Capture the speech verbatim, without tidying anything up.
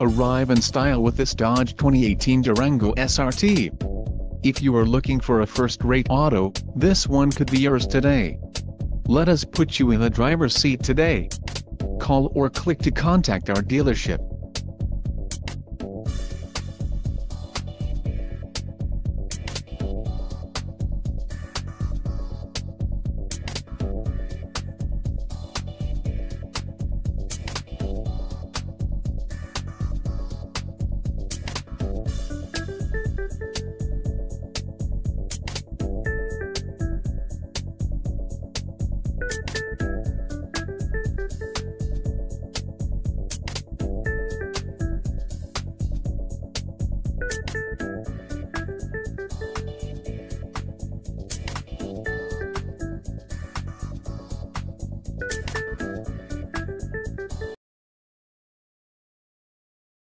Arrive in style with this Dodge twenty eighteen Durango S R T. If you are looking for a first-rate auto, this one could be yours today. Let us put you in the driver's seat today. Call or click to contact our dealership.